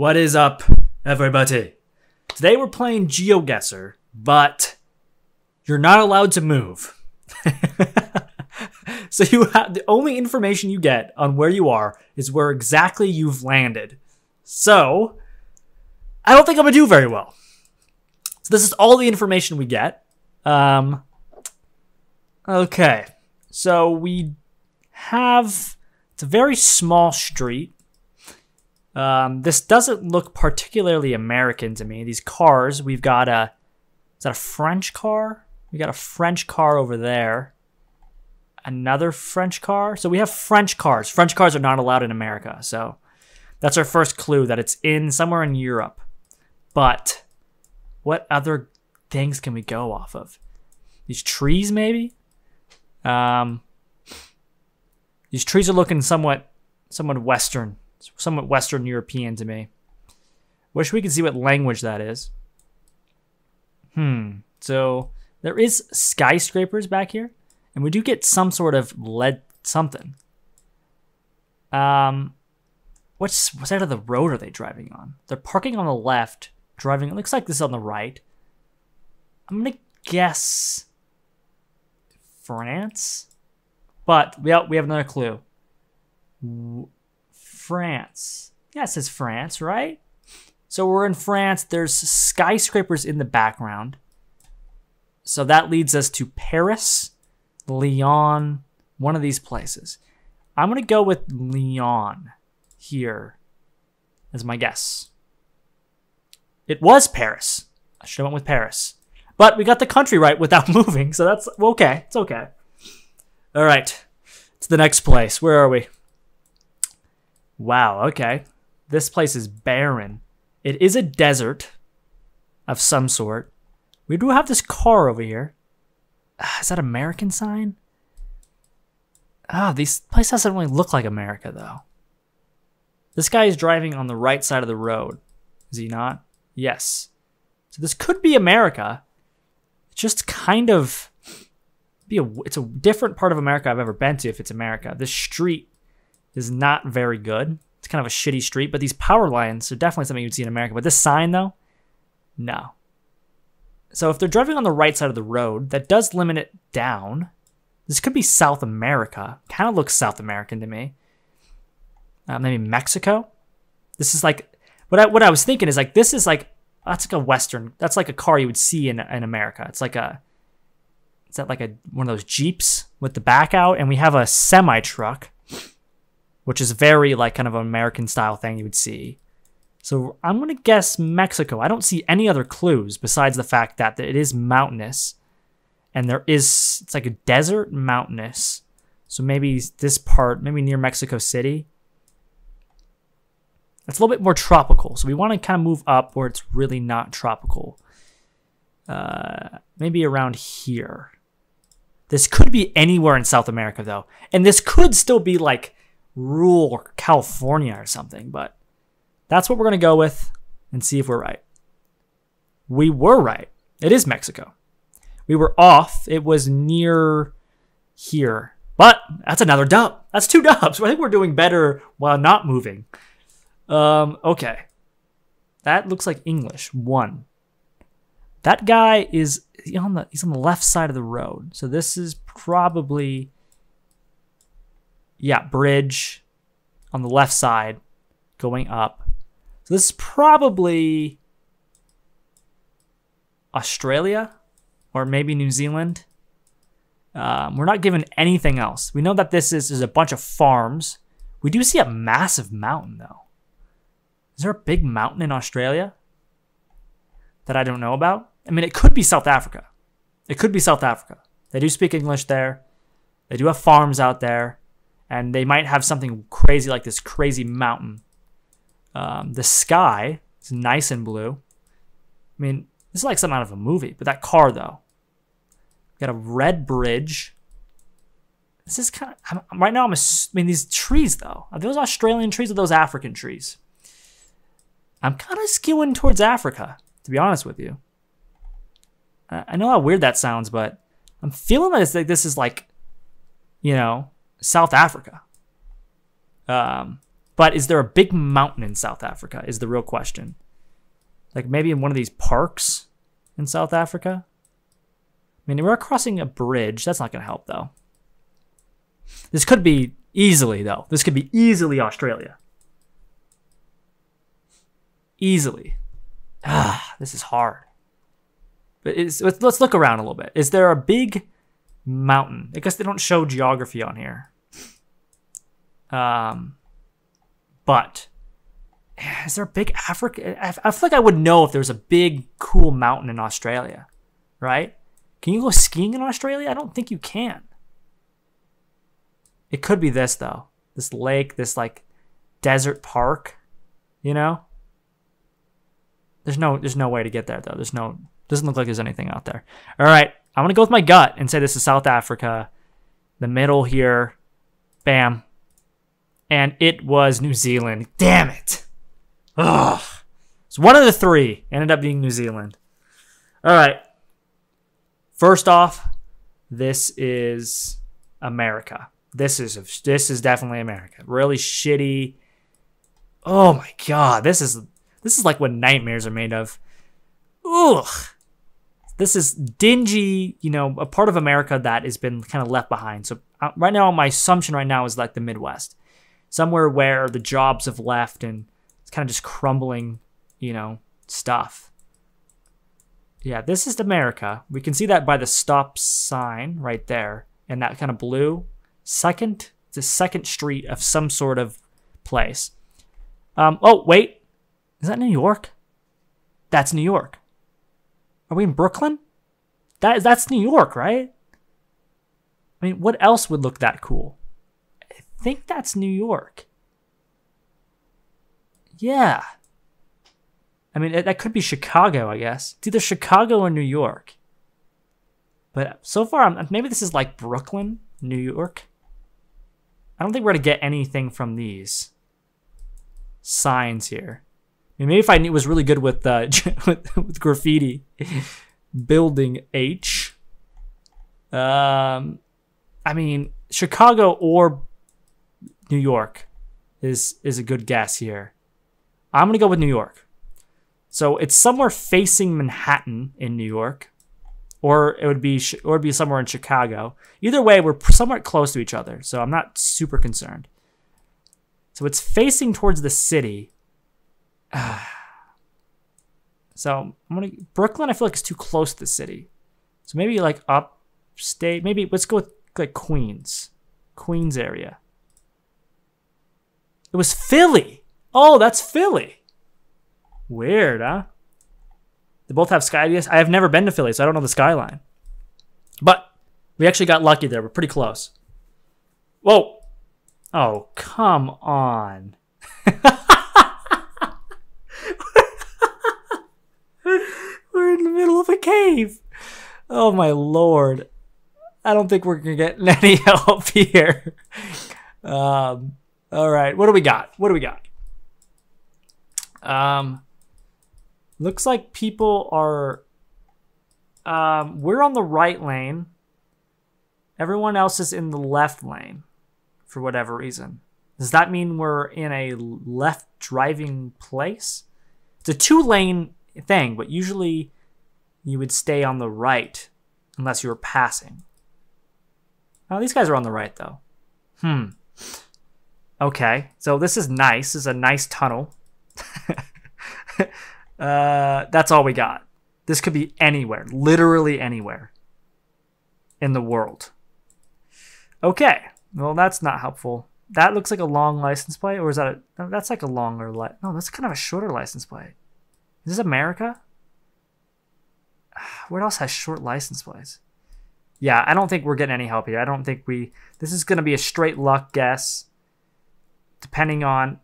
What is up, everybody? Today we're playing GeoGuessr, but you're not allowed to move. So you have the only information you get on where you are is where exactly you've landed. So I don't think I'm gonna do very well. So this is all the information we get. Okay, so we have, it's a very small street. This doesn't look particularly American to me. These cars, we've got a, is that a French car? We got a French car over there. Another French car. So we have French cars. French cars are not allowed in America. So that's our first clue that it's in somewhere in Europe. But what other things can we go off of? These trees, maybe? These trees are looking somewhat Western European to me. Wish we could see what language that is. So there is skyscrapers back here, and we do get some sort of lead something. What side of the road are they driving on? They're parking on the left, driving, it looks like this on the right. I'm gonna guess France, but we have another clue. France. Yeah, it says France, right? So we're in France. There's skyscrapers in the background. So that leads us to Paris, Lyon, one of these places. I'm going to go with Lyon here as my guess. It was Paris. I should have went with Paris. But we got the country right without moving, so that's okay. It's okay. All right. It's the next place. Where are we? Wow, okay. This place is barren. It is a desert of some sort. We do have this car over here. Is that American sign? This place doesn't really look like America, though. This guy is driving on the right side of the road. Is he not? Yes. So this could be America. It's just kind of... it's a different part of America I've ever been to if it's America. This street is not very good. It's kind of a shitty street, but these power lines are definitely something you'd see in America. But this sign, though, no. So if they're driving on the right side of the road, that does limit it down. This could be South America. Kind of looks South American to me. Maybe Mexico. This is like, what I was thinking is like, this is like, that's like a Western, that's like a car you would see in America. It's like a, is that like a, one of those Jeeps with the back out? And we have a semi-truck, which is very like kind of an American style thing you would see. So I'm going to guess Mexico. I don't see any other clues besides the fact that it is mountainous and there is, it's like a desert mountainous. So maybe this part, maybe near Mexico City. It's a little bit more tropical. So we want to kind of move up where it's really not tropical. Maybe around here. This could be anywhere in South America though. And this could still be like rural California or something, but that's what we're going to go with and see if we're right. We were right. It is Mexico. We were off. It was near here, but that's another dub. That's two dubs. I think we're doing better while not moving. Okay. That looks like English. One. That guy is on the, he's on the left side of the road. So this is probably... yeah, bridge on the left side going up. So this is probably Australia or maybe New Zealand. We're not given anything else. We know that this is a bunch of farms. We do see a massive mountain though. Is there a big mountain in Australia that I don't know about? I mean, it could be South Africa. It could be South Africa. They do speak English there. They do have farms out there. And they might have something crazy like this crazy mountain. The sky is nice and blue. I mean, this is like something out of a movie. But that car, though. Got a red bridge. This is kind of... right now, I mean, these trees, though. Are those Australian trees or those African trees? I'm kind of skewing towards Africa, to be honest with you. I know how weird that sounds, but I'm feeling like this is like, you know... South Africa. But is there a big mountain in South Africa is the real question. Like maybe in one of these parks in South Africa? I mean, we're crossing a bridge. That's not going to help, though. This could be easily, though. This could be easily Australia. Easily. Ah, this is hard. But let's look around a little bit. Is there a big mountain? I guess they don't show geography on here. But is there a big Africa? I feel like I would know if there's a big, cool mountain in Australia, right? Can you go skiing in Australia? I don't think you can. It could be this, though. This lake, this, like, desert park, you know? There's no way to get there, though. Doesn't look like there's anything out there. All right, I'm going to go with my gut and say this is South Africa. The middle here. Bam. And it was New Zealand. Damn it. Ugh. So one of the three ended up being New Zealand. All right. First off, this is America. This is definitely America. Really shitty. Oh my god, this is like what nightmares are made of. Ugh. This is dingy, you know, a part of America that has been kind of left behind. So right now, my assumption right now is like the Midwest, somewhere where the jobs have left and it's kind of just crumbling, you know, stuff. Yeah, this is America. We can see that by the stop sign right there and that kind of blue. It's the second street of some sort of place. Oh, wait. Is that New York? That's New York. Are we in Brooklyn? That's New York, right? I mean, what else would look that cool? I think that's New York. Yeah. I mean, that could be Chicago, I guess. It's either Chicago or New York. But so far, maybe this is like Brooklyn, New York. I don't think we're going to get anything from these signs here. I mean, maybe if I was really good with graffiti. Building H. I mean, Chicago or New York is a good guess here. I'm going to go with New York. So it's somewhere facing Manhattan in New York, or it'd be somewhere in Chicago. Either way, we're somewhat close to each other, so I'm not super concerned. So it's facing towards the city. So Brooklyn, I feel like it's too close to the city. So maybe like upstate, maybe let's go with like Queens area. It was Philly. Oh, that's Philly. Weird, huh? They both have skyline. I have never been to Philly, so I don't know the skyline. But we actually got lucky there. We're pretty close. Whoa. Oh, come on. We're in the middle of a cave. Oh my lord. I don't think we're gonna get any help here. All right, what do we got? Looks like people are we're on the right lane. Everyone else is in the left lane for whatever reason. Does that mean we're in a left driving place? It's a two-lane thing, but usually you would stay on the right unless you were passing. Oh, these guys are on the right though. Okay, so this is nice. This is a nice tunnel. That's all we got. This could be anywhere, literally anywhere in the world. Okay, well that's not helpful. That looks like a long license plate, or is that that's like a longer light? No, that's kind of a shorter license plate. Is this America? Where else has short license plates? Yeah, I don't think we're getting any help here. I don't think this is going to be a straight luck guess, depending on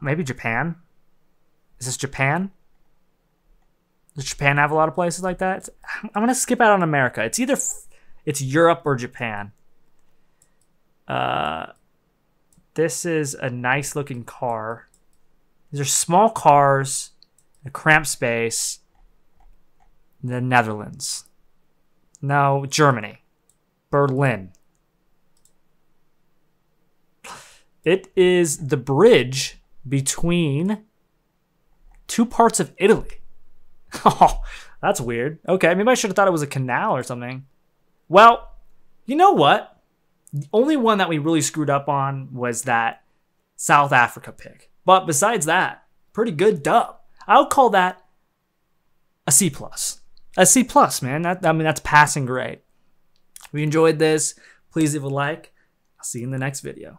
maybe Japan. Is this Japan? Does Japan have a lot of places like that? I'm going to skip out on America. It's either it's Europe or Japan. This is a nice looking car. These are small cars, a cramped space. The Netherlands. No, Germany. Berlin. It is the bridge between two parts of Italy. Oh, that's weird. Okay, maybe I should have thought it was a canal or something. Well, you know what? The only one that we really screwed up on was that South Africa pick. But besides that, pretty good dub. I'll call that a C+. A C+, man. That's passing grade. If you enjoyed this, please leave a like. I'll see you in the next video.